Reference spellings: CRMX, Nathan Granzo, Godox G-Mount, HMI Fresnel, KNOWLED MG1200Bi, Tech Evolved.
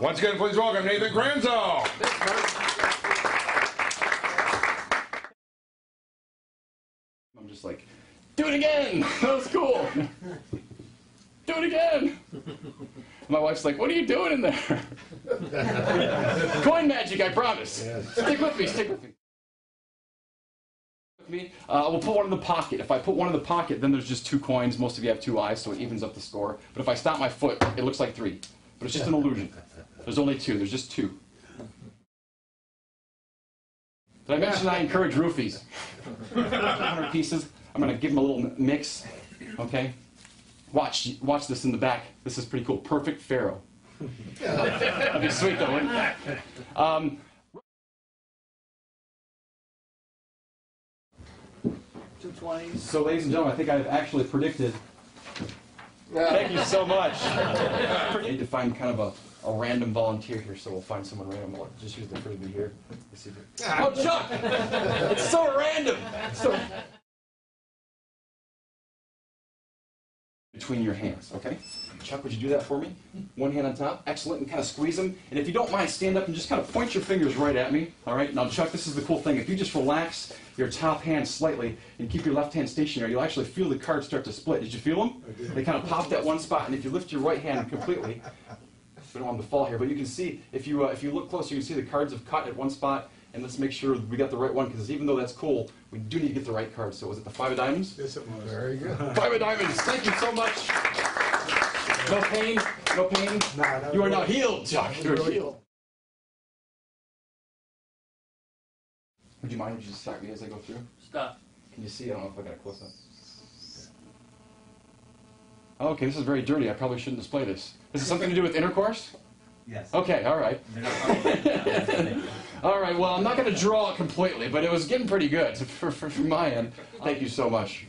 Once again, please welcome Nathan Granzo. I'm just like, do it again. That was cool. Do it again. And my wife's like, what are you doing in there? Coin magic, I promise. Yeah. Stick with me, stick with me. We'll put one in the pocket. If I put one in the pocket, then there's just two coins. Most of you have two eyes, so it evens up the score. But if I stop my foot, it looks like three. But it's just an illusion. There's only two. There's just two. Did I mention I encourage roofies? 100 pieces. I'm going to give them a little mix. Okay? Watch this in the back. This is pretty cool. Perfect Pharaoh. That'd be sweet, though, wouldn't it? So, ladies and gentlemen, I think I've actually predicted. Thank you so much. I need to find kind of a random volunteer here, so we'll find someone random. We'll just use the preview here. Let's see if it... Oh, Chuck! It's so random! So... Between your hands, okay? Chuck, would you do that for me? One hand on top. Excellent. And kind of squeeze them. And if you don't mind, stand up and just kind of point your fingers right at me. All right? Now, Chuck, this is the cool thing. If you just relax your top hand slightly and keep your left hand stationary, you'll actually feel the cards start to split. Did you feel them? I did. They kind of popped at one spot. And if you lift your right hand completely, we don't want them to fall here, but you can see, if you look close, you can see the cards have cut at one spot. And let's make sure we got the right one, because even though that's cool, we do need to get the right card. So was it the five of diamonds? Yes, it was. Very good. Five of diamonds. Thank you so much. No pain. No pain. Nah, you are now healed, Chuck. You are healed. Would you mind if you just stop me as I go through? Stop. Can you see? I don't know if I got a close-up. Oh, okay, this is very dirty. I probably shouldn't display this. This is something to do with intercourse? Yes. Okay, all right. All right, well, I'm not going to draw it completely, but it was getting pretty good from my end. Thank you so much.